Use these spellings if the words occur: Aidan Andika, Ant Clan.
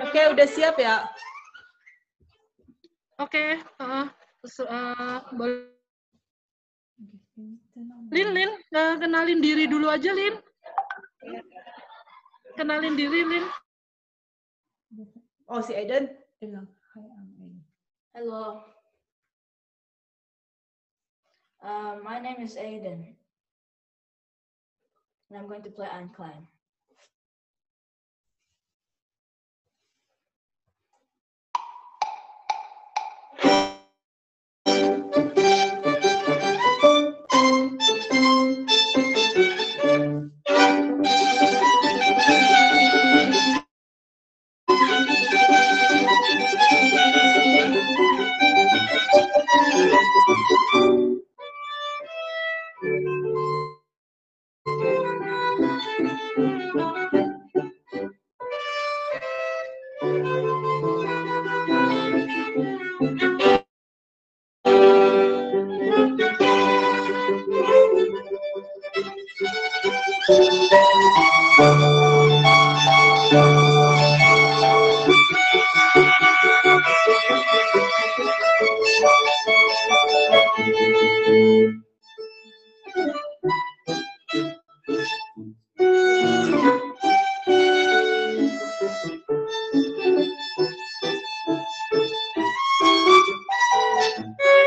Oke, udah siap ya? Oke, boleh. Lin, kenalin diri dulu aja, Lin. Kenalin diri, Lin. Oh, si Aidan. Hello. My name is Aidan. And I'm going to play Ant Clan.